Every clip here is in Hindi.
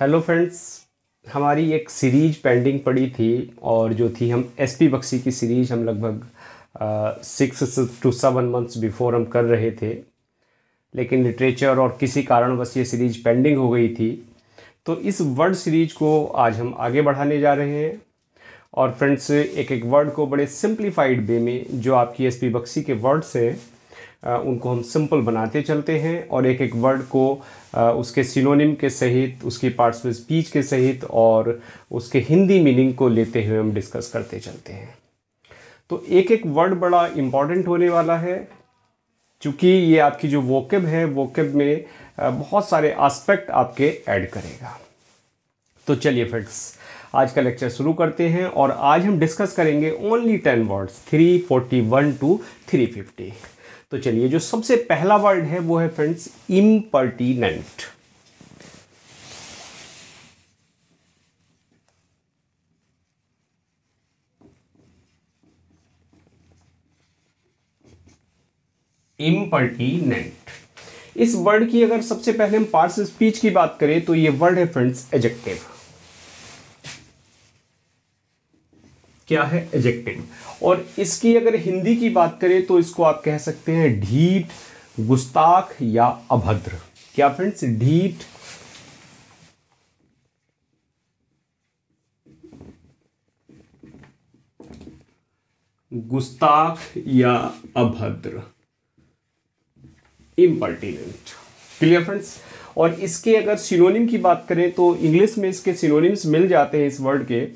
हेलो फ्रेंड्स, हमारी एक सीरीज पेंडिंग पड़ी थी और जो थी हम एसपी बक्सी की सीरीज हम लगभग 6 to 7 मंथ्स बिफोर हम कर रहे थे, लेकिन लिटरेचर और किसी कारणवश ये सीरीज पेंडिंग हो गई थी। तो इस वर्ड सीरीज को आज हम आगे बढ़ाने जा रहे हैं और फ्रेंड्स एक एक वर्ड को बड़े सिंप्लीफाइड वे में, जो आपकी एसपी बक्सी के वर्ड्स हैं उनको हम सिंपल बनाते चलते हैं और एक एक वर्ड को उसके सिनोनिम के सहित, उसकी पार्ट्स ऑफ स्पीच के सहित और उसके हिंदी मीनिंग को लेते हुए हम डिस्कस करते चलते हैं। तो एक एक वर्ड बड़ा इम्पॉर्टेंट होने वाला है, चूँकि ये आपकी जो वोकेब है, वोकेब में बहुत सारे एस्पेक्ट आपके ऐड करेगा। तो चलिए फ्रेंड्स, आज का लेक्चर शुरू करते हैं और आज हम डिस्कस करेंगे ओनली 10 वर्ड्स 341 to 350। तो चलिए, जो सबसे पहला वर्ड है वो है फ्रेंड्स इम्पर्टिनेंट। इम्पर्टिनेंट इस वर्ड की अगर सबसे पहले हम पार्ट्स ऑफ स्पीच की बात करें तो ये वर्ड है फ्रेंड्स एडजेक्टिव। क्या है? एडजेक्टिव। और इसकी अगर हिंदी की बात करें तो इसको आप कह सकते हैं ढीठ, गुस्ताख या अभद्र। क्या फ्रेंड्स? ढीठ, गुस्ताख या अभद्र, इम्पर्टिनेंट। Clear friends? और इसके अगर सिनोनिम की बात करें तो इंग्लिश में इसके सिनोनिम्स मिल जाते हैं इस वर्ड के।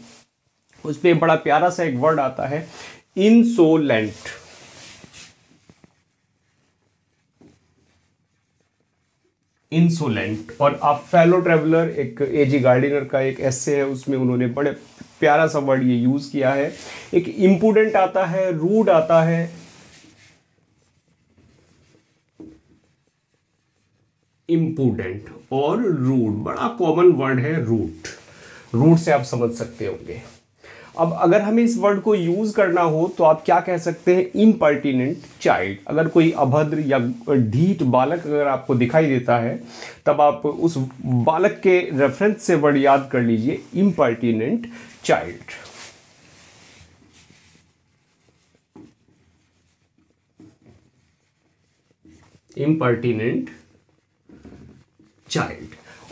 उस पर बड़ा प्यारा सा एक वर्ड आता है इंसोलेंट। इंसोलेंट। और आप फेलो ट्रेवलर, एक एजी गार्डिनर का एक एस्से है, उसमें उन्होंने बड़े प्यारा सा वर्ड ये यूज किया है। एक इम्पुडेंट आता है, रूड आता है, इम्पुडेंट और रूड। बड़ा कॉमन वर्ड है रूट। रूट से आप समझ सकते होंगे। अब अगर हमें इस वर्ड को यूज़ करना हो तो आप क्या कह सकते हैं? Impertinent child. अगर कोई अभद्र या ढीठ बालक अगर आपको दिखाई देता है तब आप उस बालक के रेफरेंस से वर्ड याद कर लीजिए, इम्पर्टिनेंट चाइल्ड। Impertinent child.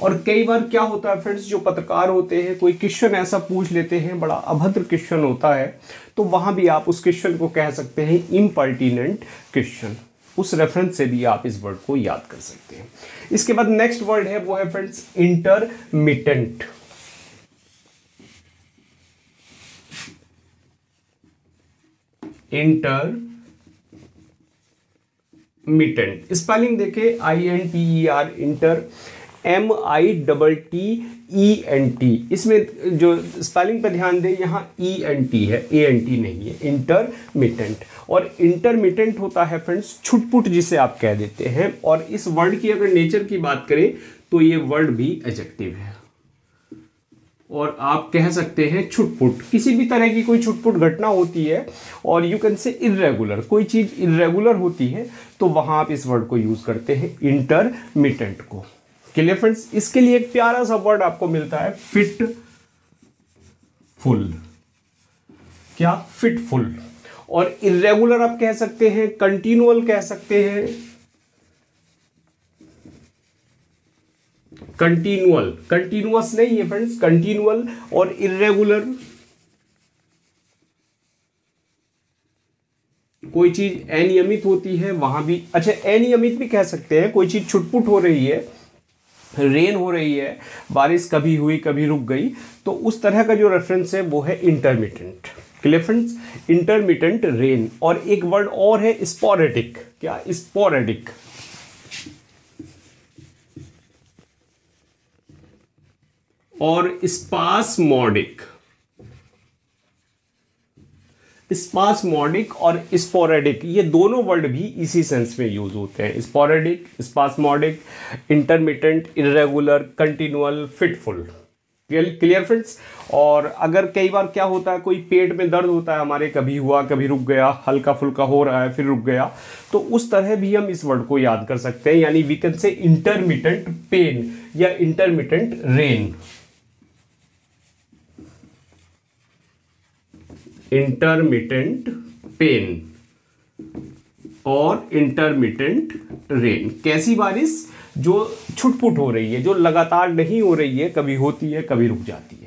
और कई बार क्या होता है फ्रेंड्स, जो पत्रकार होते हैं कोई क्वेश्चन ऐसा पूछ लेते हैं, बड़ा अभद्र क्वेश्चन होता है, तो वहाँ भी आप उस क्वेश्चन को कह सकते हैं इम्पर्टिनेंट क्वेश्चन। उस रेफरेंस से भी आप इस वर्ड को याद कर सकते हैं। इसके बाद नेक्स्ट वर्ड है वो है फ्रेंड्स इंटरमिटेंट। इंटरमिटेंट स्पेलिंग देखे, INTER, इंटर, MITTENT। इसमें जो स्पेलिंग पर ध्यान दें, यहाँ ENT है, ANT नहीं है। इंटरमिटेंट। और इंटरमिटेंट होता है फ्रेंड्स छुटपुट, जिसे आप कह देते हैं। और इस वर्ड की अगर नेचर की बात करें तो ये वर्ड भी एडजेक्टिव है और आप कह सकते हैं छुटपुट। किसी भी तरह की कोई छुटपुट घटना होती है और यू कैन से इर्रेगुलर, कोई चीज़ इर्रेगुलर होती है तो वहाँ आप इस वर्ड को यूज़ करते हैं, इंटरमिटेंट को। चलिए फ्रेंड्स, इसके लिए एक प्यारा सा वर्ड आपको मिलता है फिटफुल। क्या? फिटफुल। और इर्रेगुलर आप कह सकते हैं, कंटिन्यूअल कह सकते हैं, कंटिन्यूअल, कंटिन्यूअस नहीं है फ्रेंड्स, कंटिन्यूअल और इर्रेगुलर। कोई चीज अनियमित होती है वहां भी, अच्छा अनियमित भी कह सकते हैं, कोई चीज छुटपुट हो रही है, रेन हो रही है, बारिश कभी हुई कभी रुक गई, तो उस तरह का जो रेफरेंस है वो है intermittent. Clear friends? Intermittent rain. और एक वर्ड और है स्पोरेडिक। क्या? स्पोरेडिक। और स्पास्मोडिक। स्पास्मोडिक और स्पोरेडिक, ये दोनों वर्ड भी इसी सेंस में यूज होते हैं। Sporadic, spasmodic, intermittent, irregular, continual, fitful. Clear friends. और अगर कई बार क्या होता है, कोई पेट में दर्द होता है हमारे, कभी हुआ कभी रुक गया, हल्का फुल्का हो रहा है फिर रुक गया, तो उस तरह भी हम इस वर्ड को याद कर सकते हैं, यानी we can say intermittent pain या इंटरमिटेंट रेन। इंटरमिटेंट पेन और इंटरमिटेंट रेन, कैसी बारिश जो छुटपुट हो रही है, जो लगातार नहीं हो रही है, कभी होती है कभी रुक जाती है।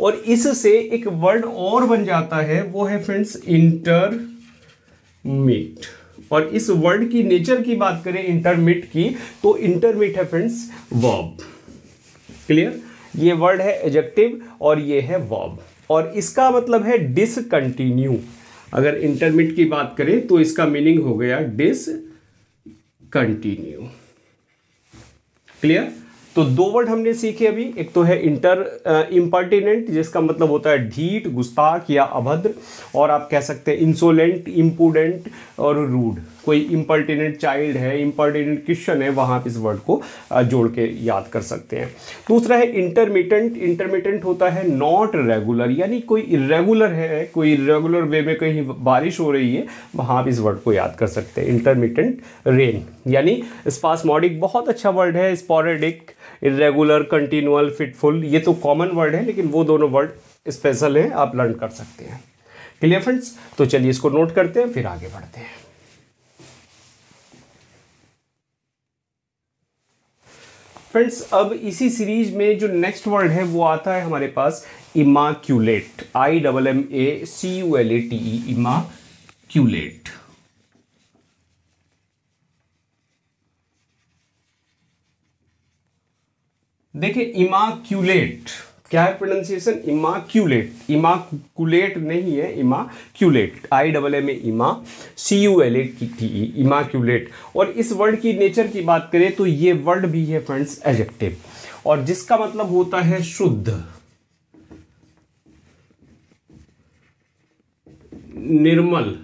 और इससे एक वर्ड और बन जाता है, वो है फ्रेंड्स इंटरमिट। और इस वर्ड की नेचर की बात करें इंटरमिट की, तो इंटरमिट है फ्रेंड्स वर्ब। क्लियर, ये वर्ड है एडजेक्टिव और ये है वर्ब, और इसका मतलब है डिसकंटिन्यू। अगर इंटरमिट की बात करें तो इसका मीनिंग हो गया डिसकंटिन्यू। क्लियर, तो दो वर्ड हमने सीखे अभी, एक तो है इंटर इम्पर्टिनेंट, जिसका मतलब होता है ढीठ, गुस्ताख या अभद्र, और आप कह सकते हैं इंसोलेंट, इम्पुडेंट और रूड। कोई इम्पर्टिनेंट चाइल्ड है, इम्पर्टिनेंट क्वेश्चन है, वहाँ आप इस वर्ड को जोड़ के याद कर सकते हैं। दूसरा है इंटरमिटेंट। इंटरमिटेंट होता है नॉट रेगुलर, यानी कोई इरेगुलर है, कोई इरेगुलर वे में कहीं बारिश हो रही है, वहाँ आप इस वर्ड को याद कर सकते हैं इंटरमिटेंट रेन। यानी स्पास्मोडिक बहुत अच्छा वर्ड है, स्पोरेडिक, इरेगुलर, कंटिन्यूअल, फिटफुल, ये तो कॉमन वर्ड है, लेकिन वो दोनों वर्ड स्पेशल हैं, आप लर्न कर सकते हैं। क्लियर फ्रेंड्स, तो चलिए इसको नोट करते हैं फिर आगे बढ़ते हैं। फ्रेंड्स, अब इसी सीरीज में जो नेक्स्ट वर्ड है वो आता है हमारे पास इमाक्यूलेट, IMMACULATE, इमाक्यूलेट। देखिए इमाक्यूलेट क्या है प्रोनाउंसिएशन, इमाक्यूलेट, इमाकुलेट नहीं है, इमाक्यूलेट, IMMA IMMACULATE, इमाक्यूलेट। और इस वर्ड की नेचर की बात करें तो ये वर्ड भी है फ्रेंड्स एडजेक्टिव, और जिसका मतलब होता है शुद्ध, निर्मल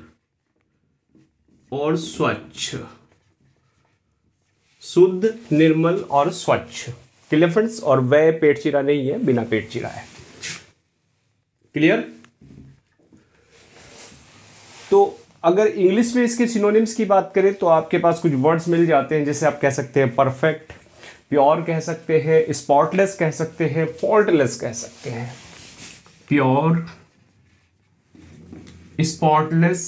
और स्वच्छ। शुद्ध, निर्मल और स्वच्छ। क्लियर फ्रेंड्स, और वह पेट चिरा नहीं है, बिना पेट चिरा है। क्लियर, तो अगर इंग्लिश में इसके सिनोनिम्स की बात करें तो आपके पास कुछ वर्ड्स मिल जाते हैं, जैसे आप कह सकते हैं परफेक्ट, प्योर कह सकते हैं, स्पॉटलेस कह सकते हैं, फॉल्टलेस कह सकते हैं। प्योर, स्पॉटलेस,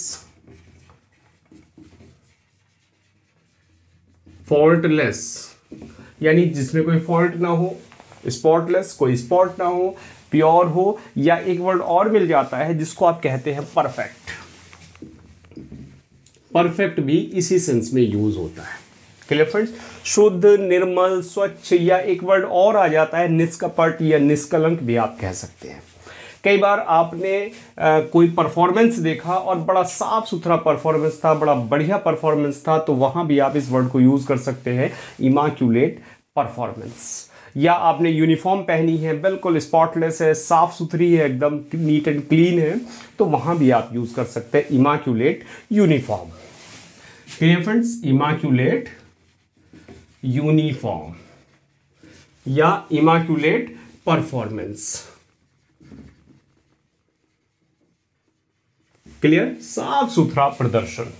फॉल्टलेस, यानी जिसमें कोई फॉल्ट ना हो, स्पॉटलेस कोई स्पॉट ना हो, प्योर हो, या एक वर्ड और मिल जाता है जिसको आप कहते हैं परफेक्ट। परफेक्ट भी इसी सेंस में यूज होता है। क्लियर फ्रेंड्स, शुद्ध, निर्मल, स्वच्छ, या एक वर्ड और आ जाता है निष्कपट या निष्कलंक भी आप कह सकते हैं। कई बार आपने कोई परफॉर्मेंस देखा और बड़ा साफ सुथरा परफॉर्मेंस था, बड़ा बढ़िया परफॉर्मेंस था, तो वहाँ भी आप इस वर्ड को यूज़ कर सकते हैं इमाक्यूलेट परफॉर्मेंस। या आपने यूनिफॉर्म पहनी है, बिल्कुल स्पॉटलेस है, साफ़ सुथरी है, एकदम नीट एंड क्लीन है, तो वहाँ भी आप यूज़ कर सकते हैं immaculate uniform. Clear friends, immaculate uniform या इमाक्यूलेट परफॉर्मेंस। क्लियर, साफ सुथरा प्रदर्शन।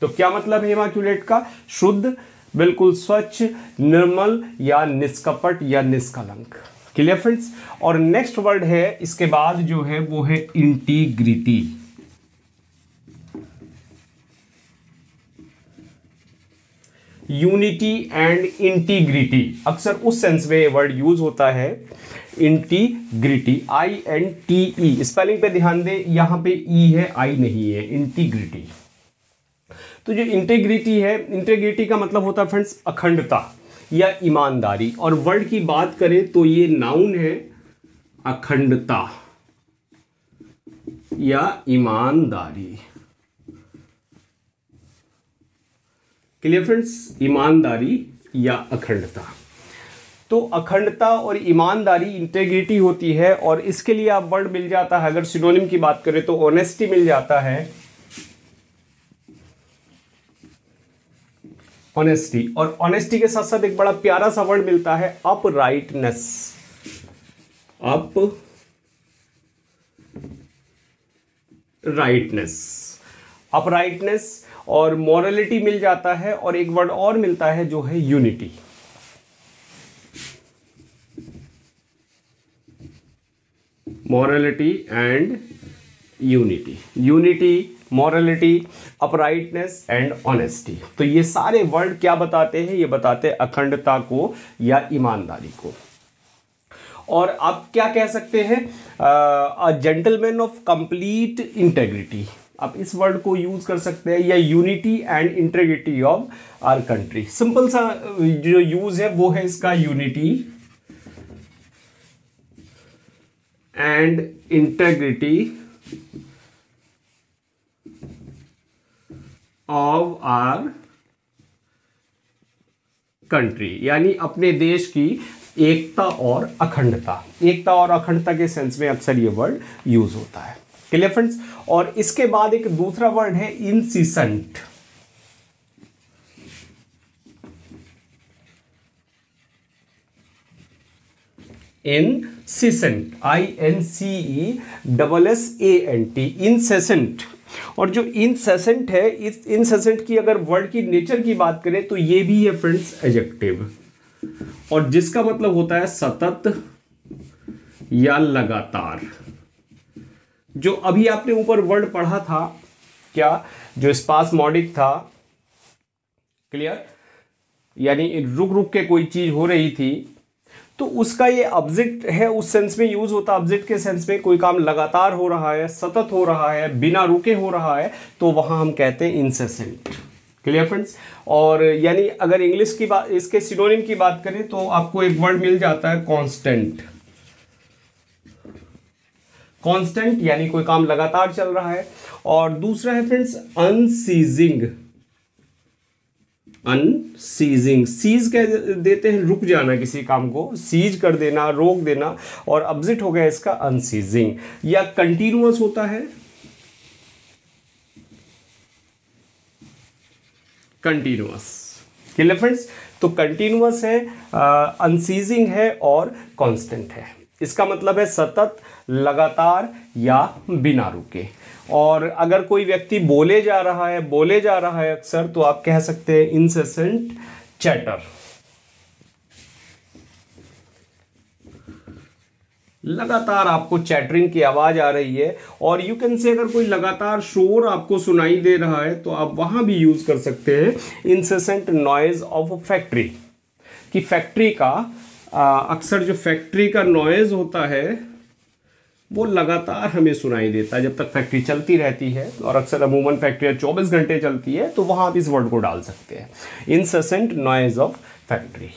तो क्या मतलब है इमाक्यूलेट का, शुद्ध, बिल्कुल स्वच्छ, निर्मल या निष्कपट या निष्कलंक। क्लियर फ्रेंड्स, और नेक्स्ट वर्ड है इसके बाद जो है वो है इंटीग्रिटी। यूनिटी एंड इंटीग्रिटी, अक्सर उस सेंस में ये वर्ड यूज होता है इंटीग्रिटी, INTE। स्पेलिंग पे ध्यान दें, यहाँ पे ई है, आई नहीं है, इंटीग्रिटी। तो जो इंटीग्रिटी है, इंटीग्रिटी का मतलब होता है फ्रेंड्स अखंडता या ईमानदारी। और वर्ड की बात करें तो ये नाउन है, अखंडता या ईमानदारी। क्लियर फ्रेंड्स, ईमानदारी या अखंडता। तो अखंडता और ईमानदारी, इंटेग्रिटी होती है, और इसके लिए आप वर्ड मिल जाता है, अगर सिनोनिम की बात करें तो ऑनेस्टी मिल जाता है, ऑनेस्टी। और ऑनेस्टी के साथ साथ एक बड़ा प्यारा सा वर्ड मिलता है अपराइटनेस। अपराइटनेस और मॉरलिटी मिल जाता है, और एक वर्ड और मिलता है जो है unity. Morality and unity, unity, morality, uprightness and honesty. तो ये सारे वर्ड क्या बताते हैं? ये बताते हैं अखंडता को या ईमानदारी को। और आप क्या कह सकते हैं? A gentleman of complete integrity, आप इस वर्ड को यूज कर सकते हैं, या unity and integrity of our country. Simple सा जो यूज है वो है इसका unity and integrity of our country, यानी अपने देश की एकता और अखंडता। एकता और अखंडता के सेंस में अक्सर ये वर्ड यूज होता है। Clear friends? और इसके बाद एक दूसरा वर्ड है इंसिसेंट। इंसिसेंट, INCESSANT, incessant. और जो इंसेसेंट है, इस इंसेसेंट की अगर वर्ड की नेचर की बात करें तो ये भी है फ्रेंड्स एडजेक्टिव, और जिसका मतलब होता है सतत या लगातार। जो अभी आपने ऊपर वर्ड पढ़ा था क्या, जो स्पास्मोडिक था, क्लियर, यानी रुक रुक के कोई चीज हो रही थी, तो उसका ये ऑब्जेक्ट है, उस सेंस में यूज होता है, ऑब्जेक्ट के सेंस में। कोई काम लगातार हो रहा है, सतत हो रहा है, बिना रुके हो रहा है, तो वहां हम कहते हैं इंसेसेंट। Clear friends? और यानी अगर इंग्लिश की बात, इसके सिनोनिम की बात करें तो आपको एक वर्ड मिल जाता है कांस्टेंट। कांस्टेंट यानी कोई काम लगातार चल रहा है। और दूसरा है फ्रेंड्स अनसीजिंग। अनसीजिंग, सीज कह देते हैं रुक जाना, किसी काम को सीज कर देना, रोक देना, और ऑब्जेक्ट हो गया इसका अनसीजिंग। या कंटिन्यूअस होता है कंटिन्यूअस। Clear friends? तो कंटिन्यूअस है, अनसीजिंग है और कांस्टेंट है। इसका मतलब है सतत, लगातार या बिना रुके। और अगर कोई व्यक्ति बोले जा रहा है अक्सर, तो आप कह सकते हैं इंसेसेंट चैटर। लगातार आपको चैटरिंग की आवाज आ रही है, और यू कैन से अगर कोई लगातार शोर आपको सुनाई दे रहा है तो आप वहां भी यूज कर सकते हैं incessant noise of a factory. कि फैक्ट्री का अक्सर जो फैक्ट्री का नॉइज होता है वो लगातार हमें सुनाई देता है जब तक फैक्ट्री चलती रहती है, और अक्सर अमूमन फैक्ट्रियाँ 24 घंटे चलती है, तो वहाँ आप इस वर्ड को डाल सकते हैं, incessant noise of factory.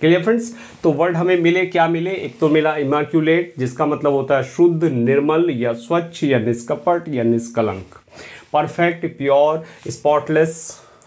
Clear friends? तो वर्ड हमें मिले, क्या मिले? एक तो मिला इमाक्यूलेट, जिसका मतलब होता है शुद्ध, निर्मल या स्वच्छ या निष्कपट या निष्कलंक, perfect, pure, spotless,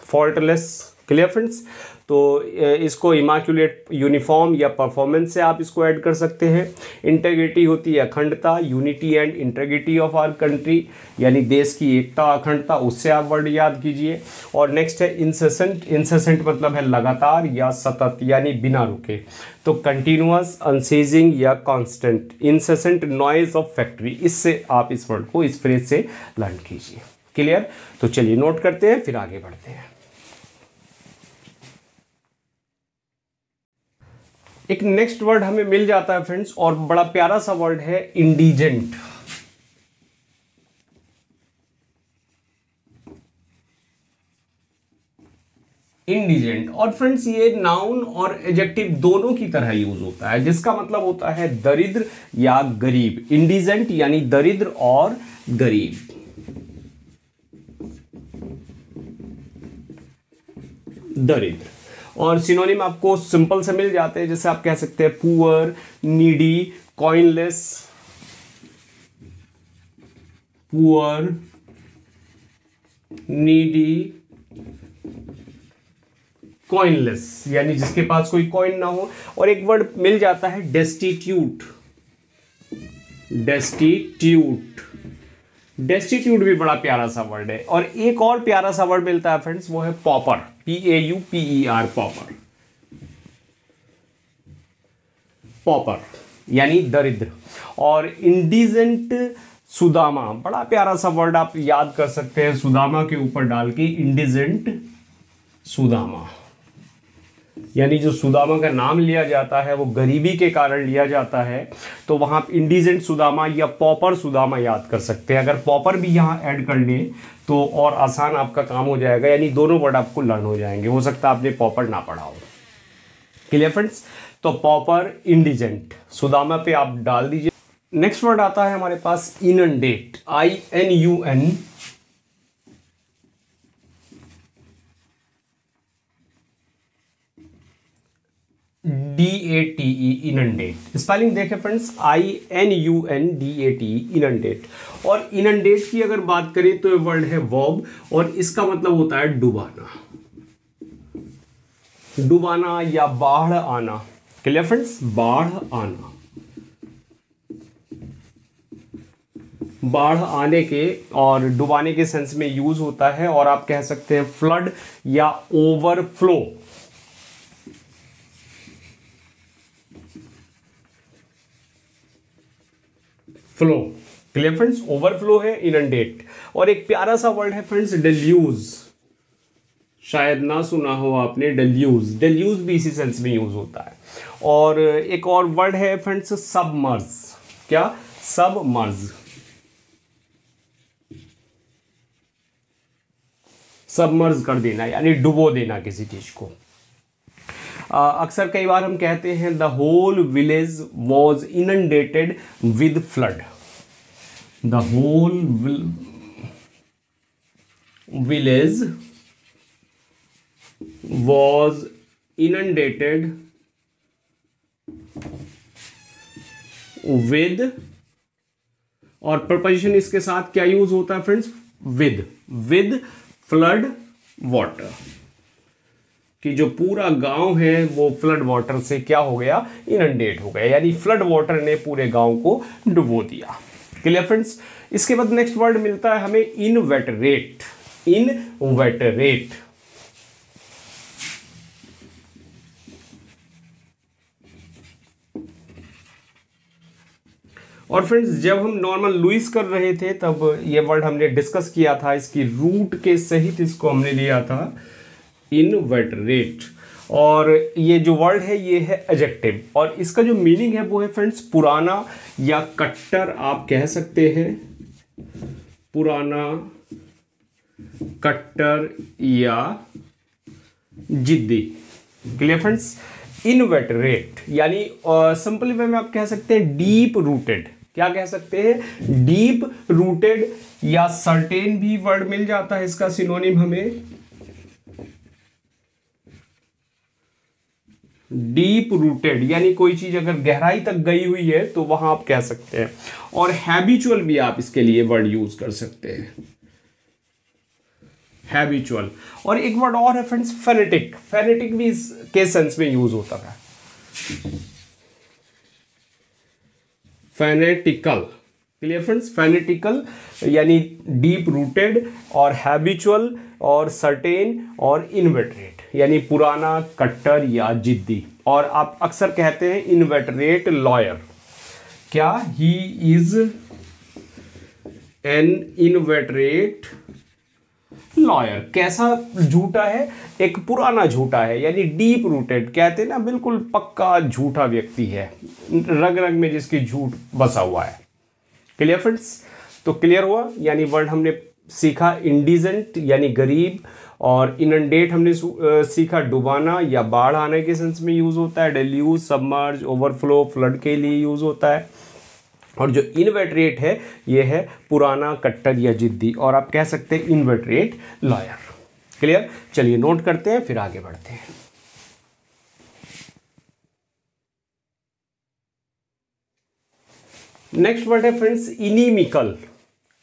faultless. Clear friends? तो इसको इमाक्यूलेट, यूनिफॉर्म या परफॉर्मेंस से आप इसको ऐड कर सकते हैं। इंटेग्रिटी होती है अखंडता, unity and integrity of our country, यानी देश की एकता, अखंडता, उससे आप वर्ड याद कीजिए। और नेक्स्ट है इंसेसेंट। इंसेसेंट मतलब है लगातार या सतत, यानी बिना रुके। तो कंटिन्यूअस, अनसीजिंग या constant, incessant noise of factory, इससे आप इस वर्ड को, इस फ्रेज से लर्न कीजिए। क्लियर? तो चलिए नोट करते हैं, फिर आगे बढ़ते हैं। एक नेक्स्ट वर्ड हमें मिल जाता है फ्रेंड्स, और बड़ा प्यारा सा वर्ड है इंडिजेंट। इंडिजेंट, और फ्रेंड्स ये नाउन और एडजेक्टिव दोनों की तरह यूज होता है, जिसका मतलब होता है दरिद्र या गरीब। इंडिजेंट यानी दरिद्र और गरीब। दरिद्र और सिनोनिम आपको सिंपल से मिल जाते हैं, जैसे आप कह सकते हैं poor, needy, coinless. Poor, needy, coinless, यानी जिसके पास कोई कॉइन ना हो। और एक वर्ड मिल जाता है डेस्टिट्यूट। डेस्टिट्यूट, डेस्टिट्यूट भी बड़ा प्यारा सा वर्ड है। और एक और प्यारा सा वर्ड मिलता है फ्रेंड्स, वो है पॉपर, PAUPER, पॉपर। पॉपर यानी दरिद्र। और इंडिजेंट सुदामा, बड़ा प्यारा सा वर्ड आप याद कर सकते हैं सुदामा के ऊपर डाल के, इंडिजेंट सुदामा, यानी जो सुदामा का नाम लिया जाता है वो गरीबी के कारण लिया जाता है, तो वहाँ आप इंडिजेंट सुदामा या पॉपर सुदामा याद कर सकते हैं। अगर पॉपर भी यहाँ ऐड कर लें तो और आसान आपका काम हो जाएगा, यानी दोनों वर्ड आपको लर्न हो जाएंगे। हो सकता है आपने पॉपर ना पढ़ा हो। Clear friends? तो पॉपर, इंडिजेंट, सुदामा पे आप डाल दीजिए। नेक्स्ट वर्ड आता है हमारे पास इनंडेट, INUNDATE, इनंडेट। स्पेलिंग देखें फ्रेंड्स, INUNDATE, इनंडेट। और इनंडेट की अगर बात करें तो ये वर्ड है वर्ब और इसका मतलब होता है डुबाना, डुबाना या बाढ़ आना। Clear friends? बाढ़ आना, बाढ़ आने के और डुबाने के सेंस में यूज होता है। और आप कह सकते हैं फ्लड या overflow, flow. Clear friends? Overflow है इनंडेट। और एक प्यारा सा वर्ड है फ्रेंड्स डेल्यूज, शायद ना सुना हो आपने डेल्यूज। डेल्यूज भी इसी सेंस में यूज होता है। और एक और वर्ड है फ्रेंड्स सबमर्ज, क्या? सबमर्ज, सबमर्ज कर देना यानी डुबो देना किसी चीज को। अक्सर कई बार हम कहते हैं the whole village was inundated with flood, the whole village was inundated with, और प्रपोजिशन इसके साथ क्या यूज होता है friends? With, with flood water, कि जो पूरा गांव है वो फ्लड वाटर से क्या हो गया? इनंडेट हो गया, यानी फ्लड वाटर ने पूरे गांव को डुबो दिया। Clear friends? इसके बाद नेक्स्ट वर्ड मिलता है हमें इनवेटरेट, इनवेटरेट, और फ्रेंड्स जब हम नॉर्मल लुइस कर रहे थे तब ये वर्ड हमने डिस्कस किया था, इसकी रूट के सहित इसको हमने लिया था इनवेटरेट। और ये जो वर्ड है ये है एडजेक्टिव और इसका जो मीनिंग है वो है फ्रेंड्स पुराना या कट्टर, आप कह सकते हैं पुराना, कट्टर या जिद्दी। Clear friends? इनवेटरेट यानी सिंपल वे में आप कह सकते हैं डीप रूटेड, क्या कह सकते हैं? डीप रूटेड, या सर्टेन भी वर्ड मिल जाता है इसका सिनोनिम हमें, डीप रूटेड यानी कोई चीज अगर गहराई तक गई हुई है तो वहां आप कह सकते हैं। और हैबिचुअल भी आप इसके लिए वर्ड यूज कर सकते हैं, हैबिचुअल। और एक वर्ड और है फ्रेंड्स फेनेटिक, फेनेटिक भी इसके सेंस में यूज होता है, फेनेटिकल। Clear friends? फेनेटिकल यानी डीप रूटेड और हैबिचुअल और सर्टेन और इनवेटरेट यानी पुराना, कट्टर या जिद्दी। और आप अक्सर कहते हैं इनवेटरेट लॉयर, क्या? He is an inveterate liar. कैसा झूठा है? एक पुराना झूठा है यानी डीप रूटेड, कहते हैं ना बिल्कुल पक्का झूठा व्यक्ति है, रग रग में जिसकी झूठ बसा हुआ है। Clear friends? तो क्लियर हुआ, यानी वर्ड हमने सीखा इंडिजेंट यानी गरीब, और इनंडेट हमने सीखा डुबाना या बाढ़ आने के सेंस में यूज होता है, डेल्यूज, सबमर्ज, ओवरफ्लो, फ्लड के लिए यूज होता है। और जो इनवेटरेट है ये है पुराना, कट्टर या जिद्दी, और आप कह सकते हैं इनवेटरेट लॉयर। क्लियर? चलिए नोट करते हैं फिर आगे बढ़ते हैं। नेक्स्ट वर्ड है फ्रेंड्स इनिमिकल,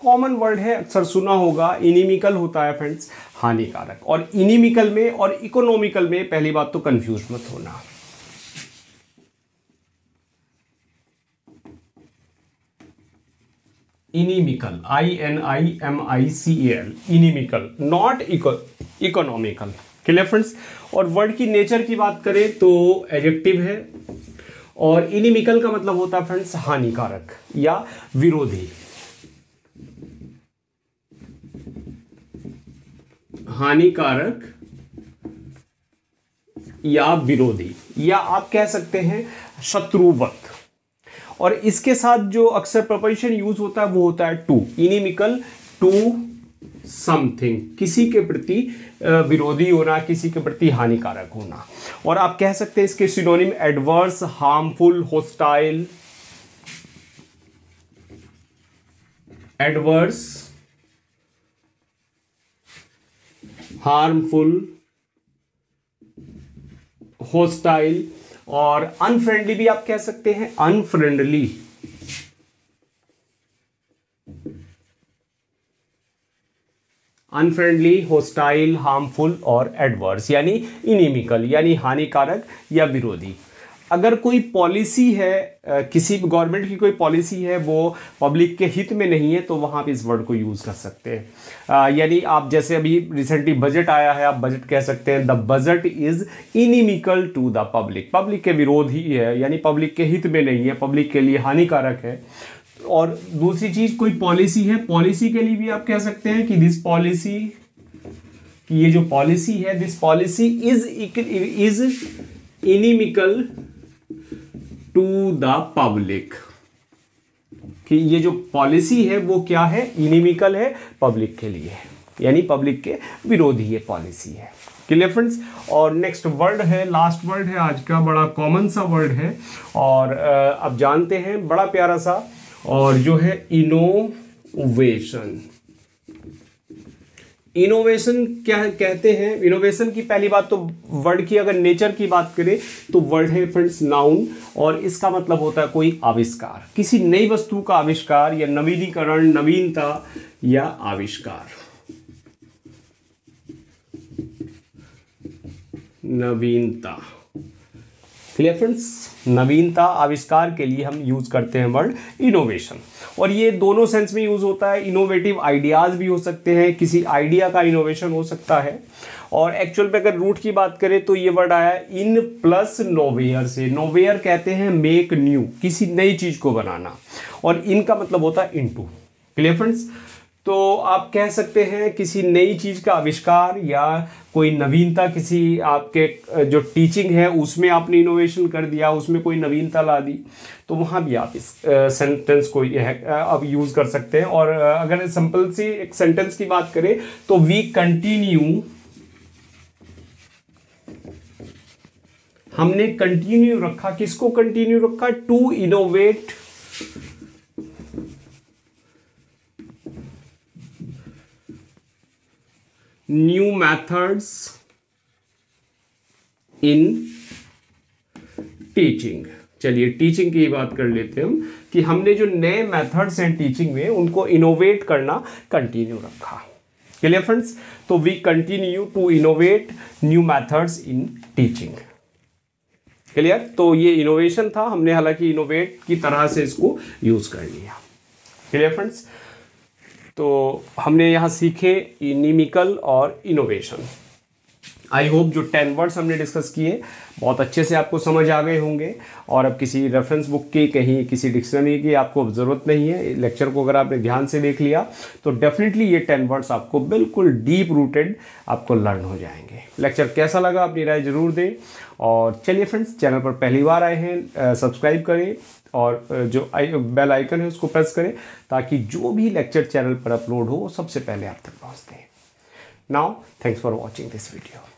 कॉमन वर्ड है, अक्सर सुना होगा। इनिमिकल होता है फ्रेंड्स हानिकारक। और इनिमिकल में और इकोनॉमिकल में पहली बात तो कंफ्यूज मत होना, inimical, INIMICAL, inimical, not economical. Clear friends? और वर्ड की नेचर की बात करें तो एडजेक्टिव है और इनिमिकल का मतलब होता है फ्रेंड्स हानिकारक या विरोधी, हानिकारक या विरोधी, या आप कह सकते हैं शत्रुवत। और इसके साथ जो अक्सर प्रपोजिशन यूज होता है वो होता है टू, इनिमिकल टू समथिंग, किसी के प्रति विरोधी होना, किसी के प्रति हानिकारक होना। और आप कह सकते हैं इसके synonym adverse, harmful, hostile, adverse, harmful, hostile. और अनफ्रेंडली भी आप कह सकते हैं, अनफ्रेंडली, अनफ्रेंडली, होस्टाइल, हार्मफुल और एडवर्स, यानी इनिमिकल, यानी हानिकारक या विरोधी। अगर कोई पॉलिसी है, किसी गवर्नमेंट की कोई पॉलिसी है वो पब्लिक के हित में नहीं है, तो वहाँ आप इस वर्ड को यूज़ कर सकते हैं। यानी आप जैसे अभी रिसेंटली बजट आया है, आप बजट कह सकते हैं the budget is inimical to the public, public के विरोधी है, यानी पब्लिक के हित में नहीं है, पब्लिक के लिए हानिकारक है। और दूसरी चीज़ कोई पॉलिसी है, पॉलिसी के लिए भी आप कह सकते हैं कि दिस पॉलिसी, कि ये जो पॉलिसी है, this policy is inimical to the public, कि ये जो पॉलिसी है वो क्या है, इनिमिकल है पब्लिक के लिए, यानी पब्लिक के विरोधी ये पॉलिसी है। Clear friends. और नेक्स्ट वर्ड है, लास्ट वर्ड है आज का, बड़ा कॉमन सा वर्ड है और आप जानते हैं बड़ा प्यारा सा, और जो है इनोवेशन। इनोवेशन क्या कहते हैं, इनोवेशन की पहली बात तो वर्ड की अगर नेचर की बात करें तो वर्ड है फ्रेंड्स नाउन, और इसका मतलब होता है कोई आविष्कार, किसी नई वस्तु का आविष्कार या नवीनीकरण, नवीनता या आविष्कार, नवीनता। क्लियर फ्रेंड्स, नवीनता, आविष्कार के लिए हम यूज़ करते हैं वर्ड इनोवेशन। और ये दोनों सेंस में यूज़ होता है, इनोवेटिव आइडियाज़ भी हो सकते हैं, किसी आइडिया का इनोवेशन हो सकता है। और एक्चुअल पे अगर रूट की बात करें तो ये वर्ड आया इन प्लस नोवेयर से, नोवेयर कहते हैं मेक न्यू, किसी नई चीज़ को बनाना, और इन का मतलब होता है इनटू। क्लियर फ्रेंड्स, तो आप कह सकते हैं किसी नई चीज़ का आविष्कार या कोई नवीनता, किसी आपके जो टीचिंग है उसमें आपने इनोवेशन कर दिया, उसमें कोई नवीनता ला दी, तो वहाँ भी आप इस सेंटेंस को अब यूज़ कर सकते हैं। और अगर सिंपल सी एक सेंटेंस की बात करें तो वी कंटिन्यू, हमने कंटिन्यू रखा, किसको कंटिन्यू रखा, to innovate, new methods in teaching. चलिए टीचिंग की बात कर लेते हैं हम, कि हमने जो नए मेथड्स हैं टीचिंग में उनको इनोवेट करना कंटिन्यू रखा। क्लियर फ्रेंड्स, तो we continue to innovate new methods in teaching. Clear, तो ये इनोवेशन था, हमने हालांकि इनोवेट की तरह से इसको यूज़ कर लिया। क्लियर फ्रेंड्स, तो हमने यहाँ सीखे इनिमिकल और इनोवेशन। आई होप जो 10 वर्ड्स हमने डिस्कस किए बहुत अच्छे से आपको समझ आ गए होंगे, और अब किसी रेफरेंस बुक की, कहीं किसी डिक्शनरी की आपको ज़रूरत नहीं है। लेक्चर को अगर आपने ध्यान से देख लिया तो डेफिनेटली ये 10 वर्ड्स आपको बिल्कुल डीप रूटेड आपको लर्न हो जाएंगे। लेक्चर कैसा लगा अपनी राय ज़रूर दें। और चलिए फ्रेंड्स, चैनल पर पहली बार आए हैं, सब्सक्राइब करें और जो बेल आइकन है उसको प्रेस करें, ताकि जो भी लेक्चर चैनल पर अपलोड हो सबसे पहले आप तक पहुँचते हैं। Now thanks for watching this video.